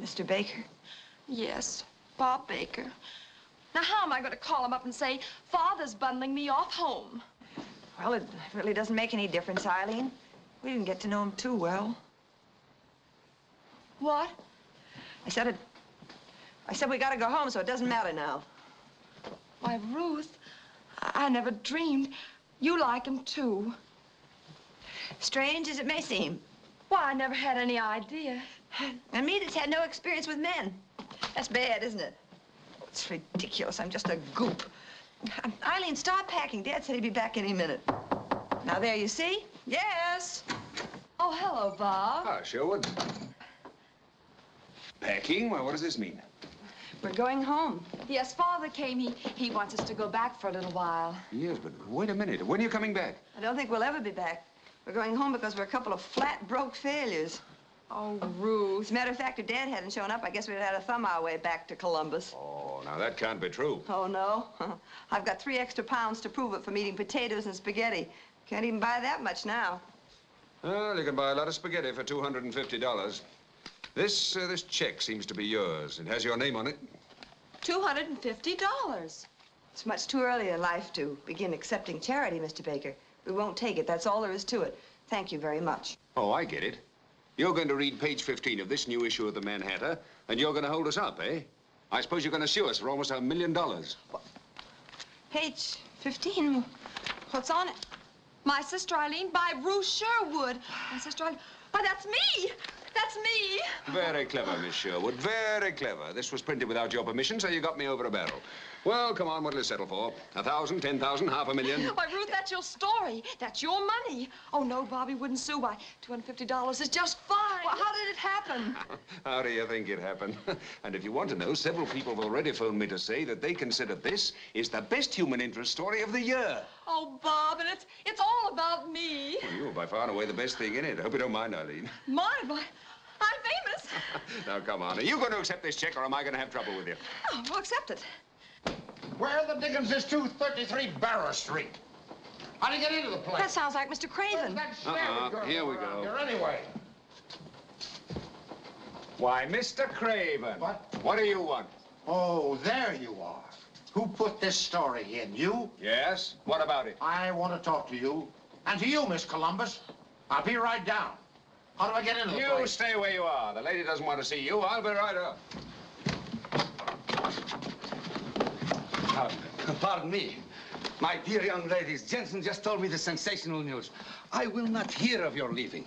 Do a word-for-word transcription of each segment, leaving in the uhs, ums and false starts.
Mister Baker? Yes, Bob Baker. Now, how am I going to call him up and say, Father's bundling me off home? Well, it really doesn't make any difference, Eileen. We didn't get to know him too well. What? I said it. I said we got to go home, so it doesn't matter now. Why, Ruth, I never dreamed you like him, too. Strange as it may seem. Why, I never had any idea. And me that's had no experience with men. That's bad, isn't it? Oh, it's ridiculous. I'm just a goop. Eileen, start packing. Dad said he'd be back any minute. Now, there you see. Yes. Oh, hello, Bob. Ah, Sherwood. Packing? Why, what does this mean? We're going home. Yes, Father came. He, he wants us to go back for a little while. Yes, but wait a minute. When are you coming back? I don't think we'll ever be back. We're going home because we're a couple of flat, broke failures. Oh, Ruth. As a matter of fact, if Dad hadn't shown up, I guess we'd have had to thumb our way back to Columbus. Oh, now that can't be true. Oh, no? I've got three extra pounds to prove it from eating potatoes and spaghetti. Can't even buy that much now. Well, you can buy a lot of spaghetti for two hundred fifty dollars. This, uh, this check seems to be yours. It has your name on it. two hundred fifty dollars. It's much too early in life to begin accepting charity, Mister Baker. We won't take it. That's all there is to it. Thank you very much. Oh, I get it. You're going to read page fifteen of this new issue of the Manhattan, and you're going to hold us up, eh? I suppose you're going to sue us for almost a million dollars. Page fifteen? What's on it? My Sister Eileen by Ruth Sherwood. My Sister Eileen. Why, that's me! That's me! Very clever, Miss Sherwood. Very clever. This was printed without your permission, so you got me over a barrel. Well, come on, what'll it settle for? A thousand, ten thousand, half a million? Why, Ruth, that's your story. That's your money. Oh, no, Bobby wouldn't sue. Why, two hundred fifty dollars is just fine. Well, how did it happen? How do you think it happened? And if you want to know, several people have already phoned me to say that they consider this is the best human interest story of the year. Oh, Bob, and it's, it's all about me. Well, you were by far and away the best thing in it. I hope you don't mind, Eileen. Mind? Why, I'm famous. Now, come on. Are you going to accept this check, or am I going to have trouble with you? Oh, we'll accept it. Where the dickens is two thirty-three Barrow Street? How do you get into the place? That sounds like Mister Craven. Uh-uh. Here we go. Here anyway. Why, Mister Craven. What? What do you want? Oh, there you are. Who put this story in? You? Yes. What about it? I want to talk to you. And to you, Miss Columbus. I'll be right down. How do I get into the place? You stay where you are. The lady doesn't want to see you. I'll be right up. Pardon me. My dear young ladies, Jensen just told me the sensational news. I will not hear of your leaving.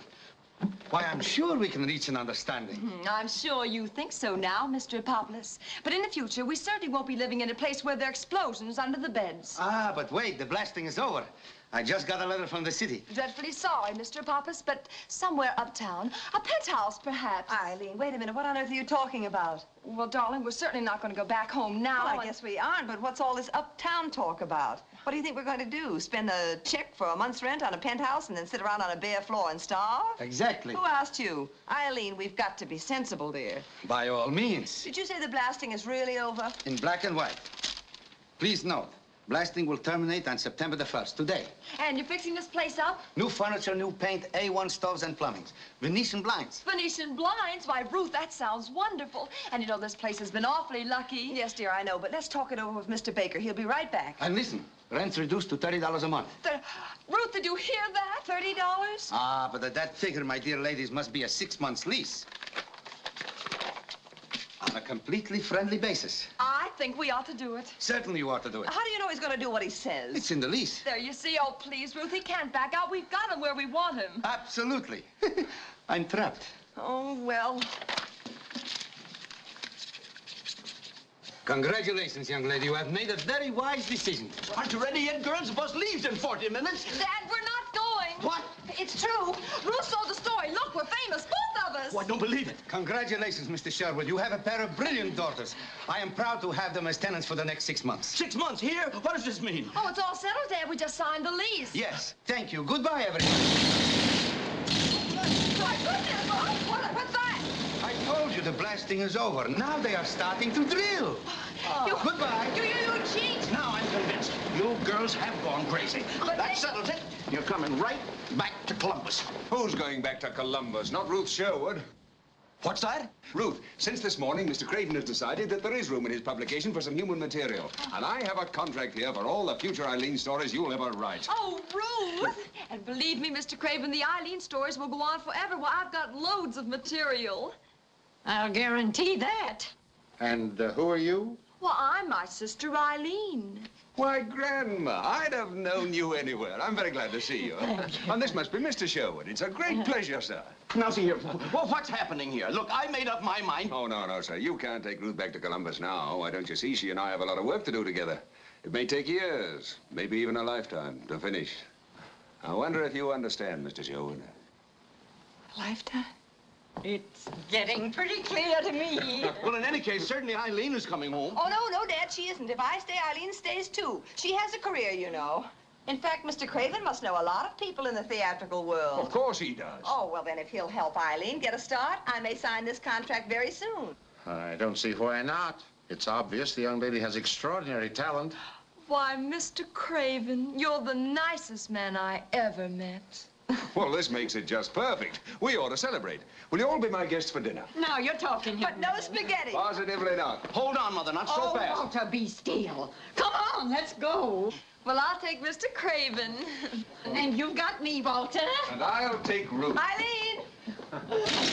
Why, I'm sure we can reach an understanding. Mm, I'm sure you think so now, Mister Poplis. But in the future, we certainly won't be living in a place where there are explosions under the beds. Ah, but wait, the blasting is over. I just got a letter from the city. Dreadfully sorry, Mister Pappas, but somewhere uptown, a penthouse, perhaps. Eileen, wait a minute. What on earth are you talking about? Well, darling, we're certainly not going to go back home now. Well, I guess we aren't, but what's all this uptown talk about? What do you think we're going to do? Spend a check for a month's rent on a penthouse and then sit around on a bare floor and starve? Exactly. Who asked you? Eileen, we've got to be sensible, dear. By all means. Did you say the blasting is really over? In black and white. Please note. Blasting will terminate on September the first, today. And you're fixing this place up? New furniture, new paint, A one stoves and plumbing. Venetian blinds. Venetian blinds? Why, Ruth, that sounds wonderful. And you know, this place has been awfully lucky. Yes, dear, I know, but let's talk it over with Mister Baker. He'll be right back. And listen, rent's reduced to thirty dollars a month. The... Ruth, did you hear that? thirty dollars? Ah, but at that figure, my dear ladies, must be a six-month lease. On a completely friendly basis. I think we ought to do it. Certainly you ought to do it. How do you know he's going to do what he says? It's in the lease. There, you see. Oh, please, Ruth, he can't back out. We've got him where we want him. Absolutely. I'm trapped. Oh, well. Congratulations, young lady. You have made a very wise decision. Aren't you ready yet, girls? The bus leaves in forty minutes. Dad, we're not going. What? It's true. Ruth told the story. Look, we're famous. Oh, I don't believe it. Congratulations, Mister Sherwood. You have a pair of brilliant daughters. I am proud to have them as tenants for the next six months. Six months here? What does this mean? Oh, it's all settled, Dad. We just signed the lease. Yes. Thank you. Goodbye, everyone. My goodness, Bob. What, what's that? I told you the blasting is over. Now they are starting to drill. Oh. You, goodbye. You, you, you cheat. Now I'm convinced. You girls have gone crazy. But that settles it. You're coming right back to Columbus. Who's going back to Columbus? Not Ruth Sherwood. What's that? Ruth, since this morning, Mister Craven has decided that there is room in his publication for some human material. And I have a contract here for all the future Eileen stories you'll ever write. Oh, Ruth! And believe me, Mister Craven, the Eileen stories will go on forever. Well, I've got loads of material. I'll guarantee that. And uh, who are you? Well, I'm My Sister Eileen. Why, Grandma, I'd have known you anywhere. I'm very glad to see you. Thank you. And this must be Mister Sherwood. It's a great pleasure, sir. Now, see here. Well, what's happening here? Look, I made up my mind. Oh, no, no, sir. You can't take Ruth back to Columbus now. Why, don't you see, she and I have a lot of work to do together. It may take years, maybe even a lifetime, to finish. I wonder if you understand, Mister Sherwood. A lifetime? It's getting pretty clear to me. Well, in any case, certainly Eileen is coming home. Oh, no, no, Dad, she isn't. If I stay, Eileen stays, too. She has a career, you know. In fact, Mister Craven must know a lot of people in the theatrical world. Of course he does. Oh, well, then, if he'll help Eileen get a start, I may sign this contract very soon. I don't see why not. It's obvious the young lady has extraordinary talent. Why, Mister Craven, you're the nicest man I ever met. Well, this makes it just perfect. We ought to celebrate. Will you all be my guests for dinner? Now, you're talking here. But no spaghetti. Positively not. Hold on, Mother, not so fast. Oh, Walter, be still. Come on, let's go. Well, I'll take Mister Craven. And you've got me, Walter. And I'll take Ruth. Eileen!